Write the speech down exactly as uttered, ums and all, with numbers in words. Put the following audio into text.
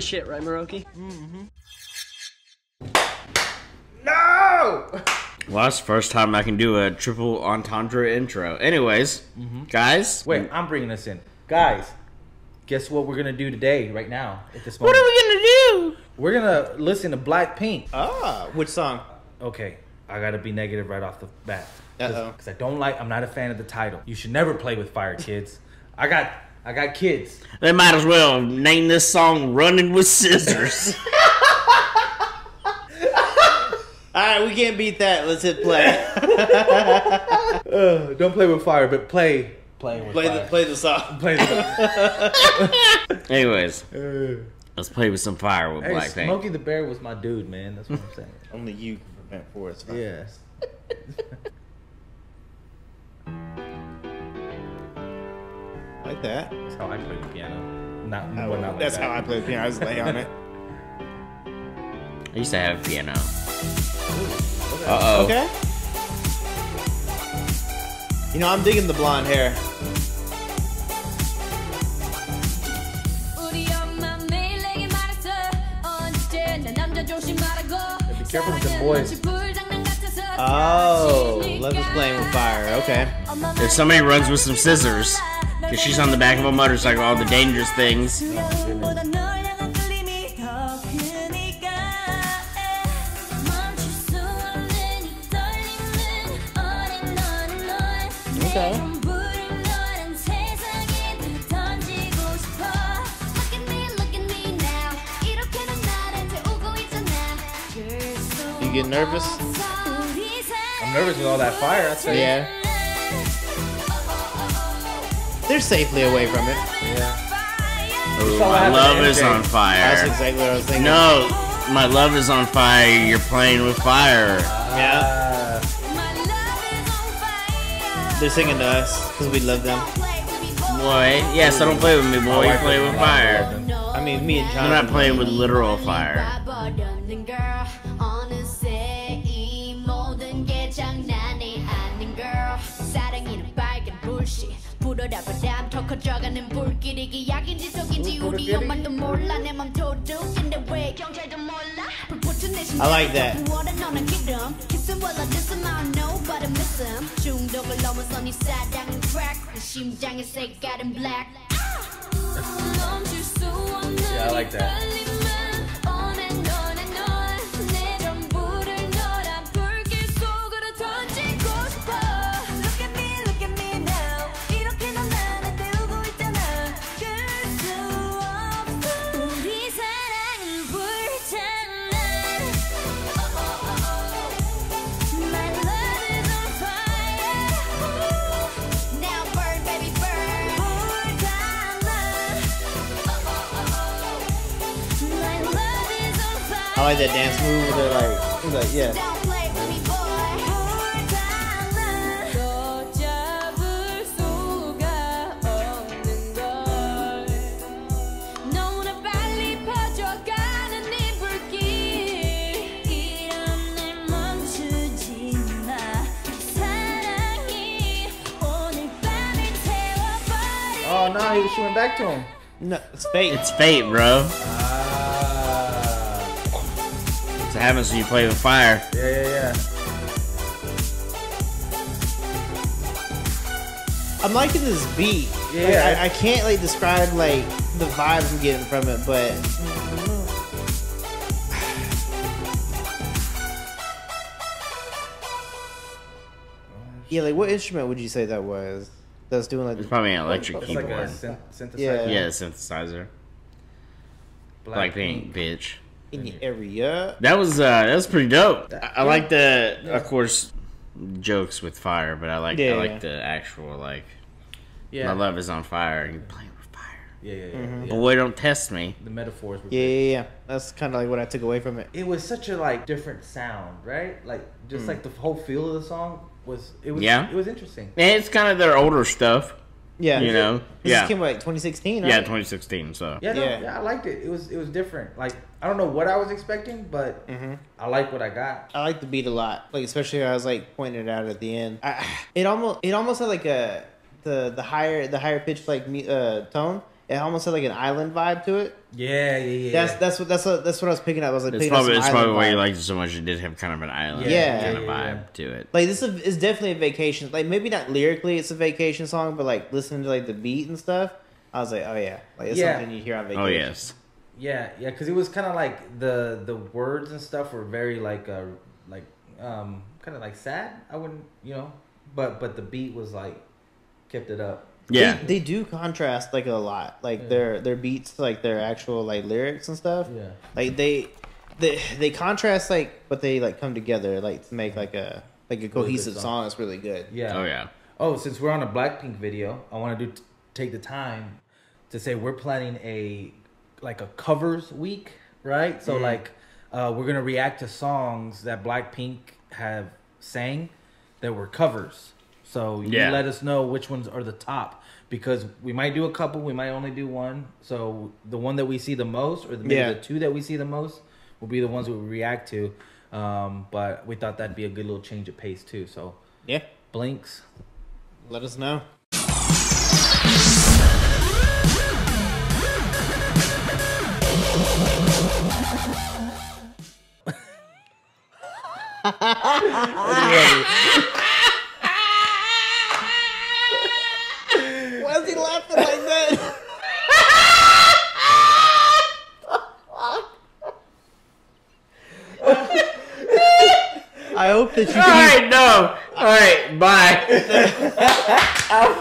stupid shit, right, Maroki? Mm-hmm. No! Well, that's the first time I can do a triple entendre intro. Anyways, mm-hmm. guys. Wait, I'm bringing this in. Guys, guess what we're going to do today, right now, at this moment? What are we going to do? We're going to listen to BLACKPINK. Ah, which song? Okay, I got to be negative right off the bat. Uh-oh. Because I don't like, I'm not a fan of the title. You should never play with fire, kids. I got, I got kids. They might as well name this song Running With Scissors. Alright, we can't beat that. Let's hit play. uh, don't play with fire, but play. Play with play fire. The, play the song. Play the Anyways, uh, let's play with some fire with hey, BLACKPINK. Smokey the Bear was my dude, man. That's what I'm saying. Only you can prevent forest fires. Yeah. Like that. That's how I play the piano. Not, no, well, not like that's that. How I play the piano. I just lay on it. I used to have a piano. Uh-oh. Okay. You know, I'm digging the blonde hair. Be careful with the boys. Oh, love is playing with fire. Okay. If somebody runs with some scissors, because she's on the back of a motorcycle, all the dangerous things. Oh, okay. You get nervous? I'm nervous with all that fire, I'd say. Yeah. They're safely away from it. Yeah. Ooh, my love is on fire. That's exactly what I was thinking. No, my love is on fire. You're playing with fire. Uh, yeah. They're singing to us because we love them. Boy, yeah, so don't play with me, boy. You play with fire. I mean, me and John. You're not playing with literal fire. I like that. Yeah, I like that. I like that dance move where they're like, he's like, yeah. Oh, no, he was shooting back to him. No, it's fate. It's fate, bro. It happens when you play with fire. Yeah, yeah, yeah. I'm liking this beat. Yeah, like, yeah. I, I can't like describe like the vibes I'm getting from it, but yeah, like what instrument would you say that was? That's doing like it's probably an electric keyboard. Like a synth synthesizer. Yeah, yeah, a synthesizer. BLACKPINK, bitch. In the area. That was uh, that was pretty dope. I, I like the, yeah. of course, jokes with fire, but I like yeah, I like yeah. the actual like. Yeah. My love is on fire. And you're playing with fire. Yeah, yeah, yeah. Mm-hmm. yeah. Boy, don't test me. The metaphors. Were yeah, yeah, yeah. That's kind of like what I took away from it. It was such a like different sound, right? Like just mm. like the whole feel of the song was. It was. Yeah. It was interesting. And it's kind of their older stuff. Yeah, you know, this yeah. came out like twenty sixteen. Right? Yeah, twenty sixteen. So yeah, no, yeah. yeah, I liked it. It was it was different. Like I don't know what I was expecting, but mm-hmm. I like what I got. I like the beat a lot. Like especially I was like pointing it out at the end. I, it almost it almost had like a the the higher the higher pitch like uh, tone. It almost had like an island vibe to it. Yeah, yeah, yeah. That's that's what that's what that's what I was picking up. I was like, it's probably it's probably why you liked it so much. It did have kind of an island, yeah, kind yeah, of vibe yeah. to it. Like this is, is definitely a vacation. Like maybe not lyrically, it's a vacation song, but like listening to like the beat and stuff, I was like, oh yeah, like it's yeah. something you hear on vacation. Oh yes, yeah, yeah. Because it was kind of like the the words and stuff were very like uh like um kind of like sad. I wouldn't, you know, but but the beat was like kept it up. Yeah, they, they do contrast like a lot, like yeah. their their beats, like their actual like lyrics and stuff. Yeah, like they, they they contrast like, but they like come together like to make like a like a cohesive really song. song. That's really good. Yeah. Oh yeah. Oh, since we're on a Blackpink video, I want to do take the time to say we're planning a like a covers week, right? So mm. like, uh, we're gonna react to songs that Blackpink have sang that were covers. So you yeah. let us know which ones are the top, because we might do a couple, we might only do one. So the one that we see the most, or maybe yeah. the two that we see the most, will be the ones we react to. Um, but we thought that'd be a good little change of pace too. So yeah, Blinks, let us know. Why is he laughing like that? I hope that you. All right, no. All right, bye.